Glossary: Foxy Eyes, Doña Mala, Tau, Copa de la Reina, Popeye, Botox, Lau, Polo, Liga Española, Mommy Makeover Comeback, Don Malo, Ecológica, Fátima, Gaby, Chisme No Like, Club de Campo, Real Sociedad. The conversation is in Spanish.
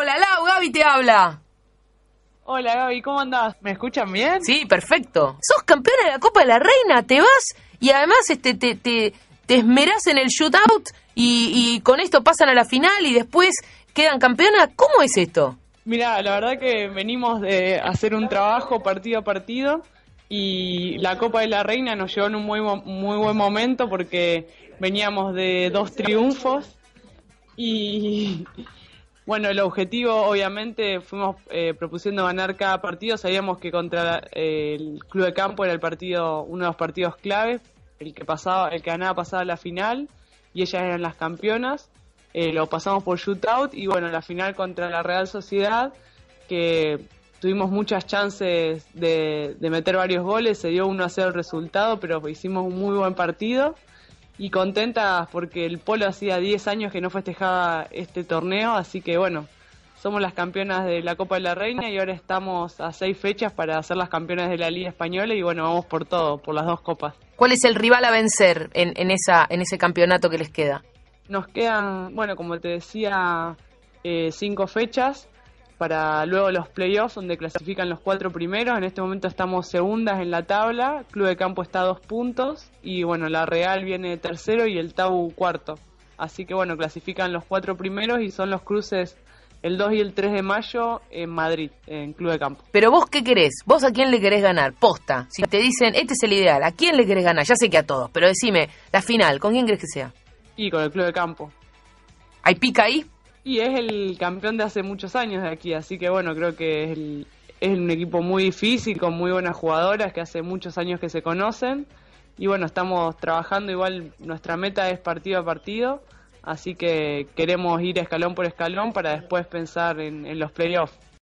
Hola, Lau, Gaby te habla. Hola, Gaby, ¿cómo andás? ¿Me escuchan bien? Sí, perfecto. Sos campeona de la Copa de la Reina, te vas y además te esmerás en el shootout y con esto pasan a la final y después quedan campeona. ¿Cómo es esto? Mirá, la verdad que venimos de hacer un trabajo partido a partido y la Copa de la Reina nos llevó en un muy buen momento porque veníamos de 2 triunfos y... Bueno, el objetivo, obviamente, fuimos propusiendo ganar cada partido. Sabíamos que contra el Club de Campo era el partido, uno de los partidos clave, el que ganaba pasaba a la final, y ellas eran las campeonas. Lo pasamos por shootout, y bueno, la final contra la Real Sociedad, que tuvimos muchas chances de meter varios goles, se dio 1-0 el resultado, pero hicimos un muy buen partido. Y contentas porque el Polo hacía 10 años que no festejaba este torneo, así que bueno, somos las campeonas de la Copa de la Reina y ahora estamos a 6 fechas para ser las campeonas de la Liga Española y bueno, vamos por todo, por las 2 copas. ¿Cuál es el rival a vencer en ese campeonato que les queda? Nos quedan, bueno, como te decía, 5 fechas para luego los playoffs donde clasifican los 4 primeros. En este momento estamos segundas en la tabla, Club de Campo está a 2 puntos y bueno, la Real viene 3º y el Tau 4º. Así que bueno, clasifican los 4 primeros y son los cruces el 2 y el 3 de mayo en Madrid, en Club de Campo. Pero vos, ¿qué querés? ¿Vos a quién le querés ganar? Posta, si te dicen, este es el ideal, ¿a quién le querés ganar? Ya sé que a todos, pero decime, la final, ¿con quién crees que sea? Y con el Club de Campo. ¿Hay pica ahí? Y es el campeón de hace muchos años de aquí, así que bueno, creo que es un equipo muy difícil, con muy buenas jugadoras, que hace muchos años que se conocen. Y bueno, estamos trabajando igual, nuestra meta es partido a partido, así que queremos ir escalón por escalón para después pensar en los playoffs.